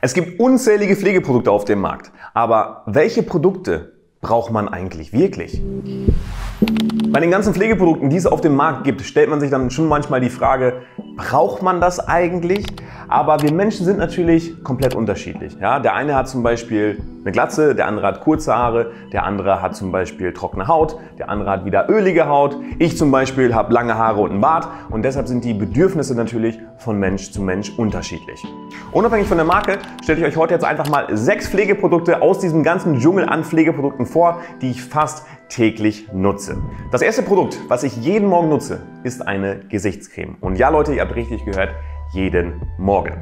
Es gibt unzählige Pflegeprodukte auf dem Markt, aber welche Produkte braucht man eigentlich wirklich? Bei den ganzen Pflegeprodukten, die es auf dem Markt gibt, stellt man sich dann schon manchmal die Frage, braucht man das eigentlich? Aber wir Menschen sind natürlich komplett unterschiedlich. Ja, der eine hat zum Beispiel eine Glatze, der andere hat kurze Haare, der andere hat zum Beispiel trockene Haut, der andere hat wieder ölige Haut. Ich zum Beispiel habe lange Haare und einen Bart und deshalb sind die Bedürfnisse natürlich von Mensch zu Mensch unterschiedlich. Unabhängig von der Marke stelle ich euch heute jetzt einfach mal 6 Pflegeprodukte aus diesem ganzen Dschungel an Pflegeprodukten vor, die ich fast täglich nutze. Das erste Produkt, was ich jeden Morgen nutze, ist eine Gesichtscreme. Und ja Leute, ihr habt richtig gehört, jeden Morgen.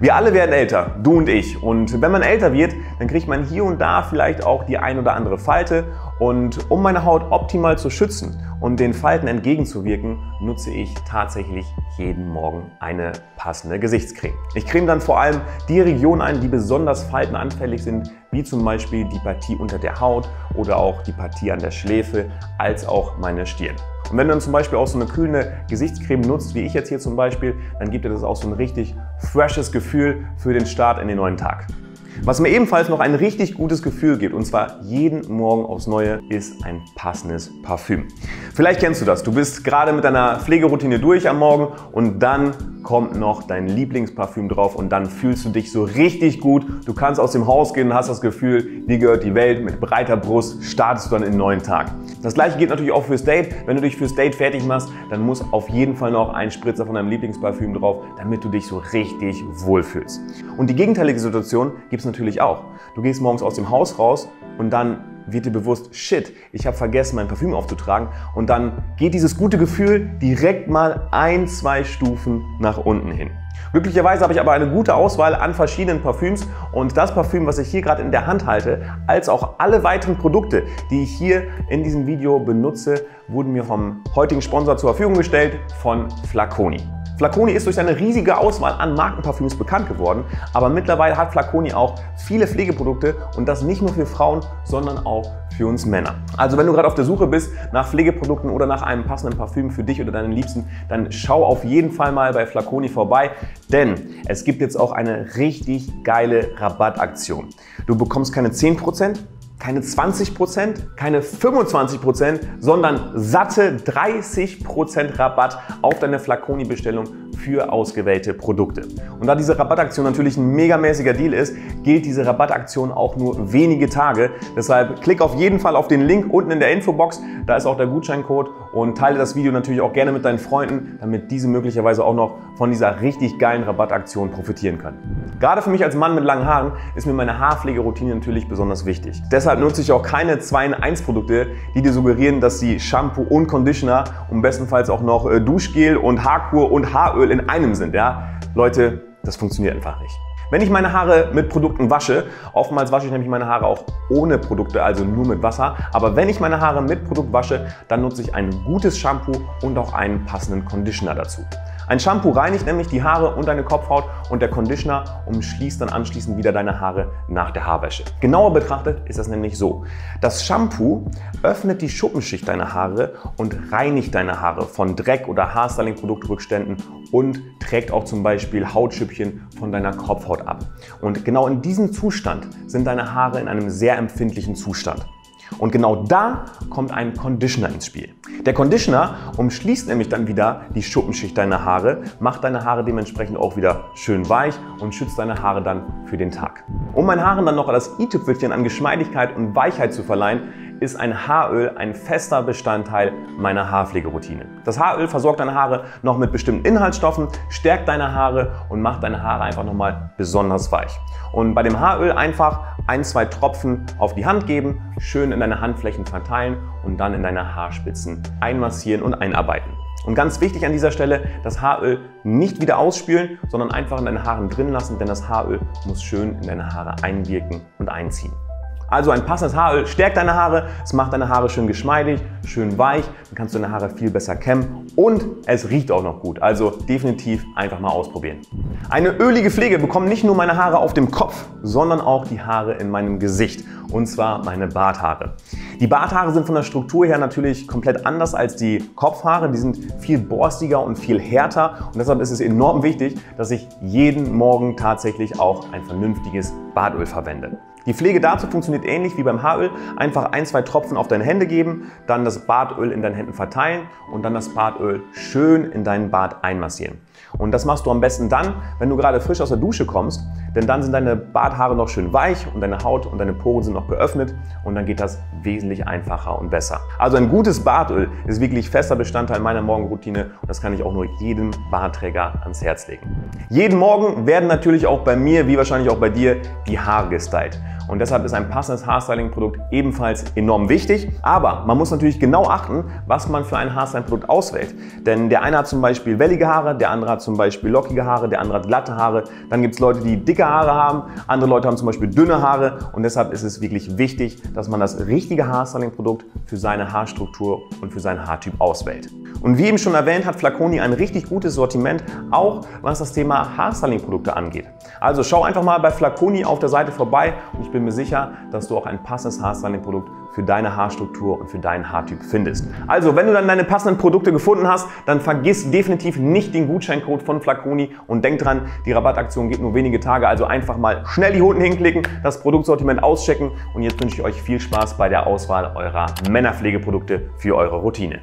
Wir alle werden älter, du und ich. Und wenn man älter wird, dann kriegt man hier und da vielleicht auch die ein oder andere Falte. Und um meine Haut optimal zu schützen und den Falten entgegenzuwirken, nutze ich tatsächlich jeden Morgen eine passende Gesichtscreme. Ich creme dann vor allem die Regionen ein, die besonders faltenanfällig sind, wie zum Beispiel die Partie unter der Haut oder auch die Partie an der Schläfe, als auch meine Stirn. Und wenn du dann zum Beispiel auch so eine kühlende Gesichtscreme nutzt, wie ich jetzt hier zum Beispiel, dann gibt dir das auch so ein richtig freshes Gefühl für den Start in den neuen Tag. Was mir ebenfalls noch ein richtig gutes Gefühl gibt, und zwar jeden Morgen aufs Neue, ist ein passendes Parfüm. Vielleicht kennst du das, du bist gerade mit deiner Pflegeroutine durch am Morgen und dann kommt noch dein Lieblingsparfüm drauf und dann fühlst du dich so richtig gut. Du kannst aus dem Haus gehen und hast das Gefühl, dir gehört die Welt, mit breiter Brust startest du dann in den neuen Tag. Das gleiche gilt natürlich auch fürs Date. Wenn du dich fürs Date fertig machst, dann muss auf jeden Fall noch ein Spritzer von deinem Lieblingsparfüm drauf, damit du dich so richtig wohlfühlst. Und die gegenteilige Situation gibt es natürlich auch. Du gehst morgens aus dem Haus raus und dann wird dir bewusst, shit, ich habe vergessen, mein Parfüm aufzutragen, und dann geht dieses gute Gefühl direkt mal 1-2 Stufen nach unten hin. Glücklicherweise habe ich aber eine gute Auswahl an verschiedenen Parfüms, und das Parfüm, was ich hier gerade in der Hand halte, als auch alle weiteren Produkte, die ich hier in diesem Video benutze, wurden mir vom heutigen Sponsor zur Verfügung gestellt, von Flaconi. Flaconi ist durch seine riesige Auswahl an Markenparfüms bekannt geworden, aber mittlerweile hat Flaconi auch viele Pflegeprodukte, und das nicht nur für Frauen, sondern auch für uns Männer. Also wenn du gerade auf der Suche bist nach Pflegeprodukten oder nach einem passenden Parfüm für dich oder deinen Liebsten, dann schau auf jeden Fall mal bei Flaconi vorbei, denn es gibt jetzt auch eine richtig geile Rabattaktion. Du bekommst keine 10%, keine 20%, keine 25%, sondern satte 30% Rabatt auf deine Flaconi-Bestellung für ausgewählte Produkte. Und da diese Rabattaktion natürlich ein megamäßiger Deal ist, gilt diese Rabattaktion auch nur wenige Tage. Deshalb klick auf jeden Fall auf den Link unten in der Infobox, da ist auch der Gutscheincode, und teile das Video natürlich auch gerne mit deinen Freunden, damit diese möglicherweise auch noch von dieser richtig geilen Rabattaktion profitieren können. Gerade für mich als Mann mit langen Haaren ist mir meine Haarpflegeroutine natürlich besonders wichtig. Deshalb nutze ich auch keine 2-in-1 Produkte, die dir suggerieren, dass sie Shampoo und Conditioner und bestenfalls auch noch Duschgel und Haarkur und Haaröl in einem sind. Ja? Leute, das funktioniert einfach nicht. Wenn ich meine Haare mit Produkten wasche, oftmals wasche ich nämlich meine Haare auch ohne Produkte, also nur mit Wasser, aber wenn ich meine Haare mit Produkt wasche, dann nutze ich ein gutes Shampoo und auch einen passenden Conditioner dazu. Ein Shampoo reinigt nämlich die Haare und deine Kopfhaut, und der Conditioner umschließt dann anschließend wieder deine Haare nach der Haarwäsche. Genauer betrachtet ist das nämlich so: Das Shampoo öffnet die Schuppenschicht deiner Haare und reinigt deine Haare von Dreck oder Haarstyling-Produktrückständen und trägt auch zum Beispiel Hautschüppchen von deiner Kopfhaut ab. Und genau in diesem Zustand sind deine Haare in einem sehr empfindlichen Zustand. Und genau da kommt ein Conditioner ins Spiel. Der Conditioner umschließt nämlich dann wieder die Schuppenschicht deiner Haare, macht deine Haare dementsprechend auch wieder schön weich und schützt deine Haare dann für den Tag. Um meinen Haaren dann noch das i-Tüpfelchen an Geschmeidigkeit und Weichheit zu verleihen, ist ein Haaröl ein fester Bestandteil meiner Haarpflegeroutine. Das Haaröl versorgt deine Haare noch mit bestimmten Inhaltsstoffen, stärkt deine Haare und macht deine Haare einfach nochmal besonders weich. Und bei dem Haaröl einfach 1-2 Tropfen auf die Hand geben, schön in deine Handflächen verteilen und dann in deine Haarspitzen einmassieren und einarbeiten. Und ganz wichtig an dieser Stelle, das Haaröl nicht wieder ausspülen, sondern einfach in deinen Haaren drin lassen, denn das Haaröl muss schön in deine Haare einwirken und einziehen. Also ein passendes Haaröl stärkt deine Haare, es macht deine Haare schön geschmeidig, schön weich, dann kannst du deine Haare viel besser kämmen und es riecht auch noch gut. Also definitiv einfach mal ausprobieren. Eine ölige Pflege bekommen nicht nur meine Haare auf dem Kopf, sondern auch die Haare in meinem Gesicht, und zwar meine Barthaare. Die Barthaare sind von der Struktur her natürlich komplett anders als die Kopfhaare. Die sind viel borstiger und viel härter und deshalb ist es enorm wichtig, dass ich jeden Morgen tatsächlich auch ein vernünftiges Bartöl verwende. Die Pflege dazu funktioniert ähnlich wie beim Haaröl. Einfach ein, zwei Tropfen auf deine Hände geben, dann das Bartöl in deinen Händen verteilen und dann das Bartöl schön in deinen Bart einmassieren. Und das machst du am besten dann, wenn du gerade frisch aus der Dusche kommst, denn dann sind deine Barthaare noch schön weich und deine Haut und deine Poren sind noch geöffnet und dann geht das wesentlich einfacher und besser. Also ein gutes Bartöl ist wirklich fester Bestandteil meiner Morgenroutine und das kann ich auch nur jedem Bartträger ans Herz legen. Jeden Morgen werden natürlich auch bei mir, wie wahrscheinlich auch bei dir, die Haare gestylt. Und deshalb ist ein passendes Haarstyling-Produkt ebenfalls enorm wichtig. Aber man muss natürlich genau achten, was man für ein Haarstyling-Produkt auswählt. Denn der eine hat zum Beispiel wellige Haare, der andere hat zum Beispiel lockige Haare, der andere hat glatte Haare. Dann gibt es Leute, die dicke Haare haben, andere Leute haben zum Beispiel dünne Haare. Und deshalb ist es wirklich wichtig, dass man das richtige Haarstyling-Produkt für seine Haarstruktur und für seinen Haartyp auswählt. Und wie eben schon erwähnt, hat Flaconi ein richtig gutes Sortiment, auch was das Thema Haarstyling-Produkte angeht. Also schau einfach mal bei Flaconi auf der Seite vorbei und ich bin mir sicher, dass du auch ein passendes Haarstyling-Produkt für deine Haarstruktur und für deinen Haartyp findest. Also, wenn du dann deine passenden Produkte gefunden hast, dann vergiss definitiv nicht den Gutscheincode von Flaconi und denk dran, die Rabattaktion geht nur wenige Tage, also einfach mal schnell die Hoden hinklicken, das Produktsortiment auschecken und jetzt wünsche ich euch viel Spaß bei der Auswahl eurer Männerpflegeprodukte für eure Routine.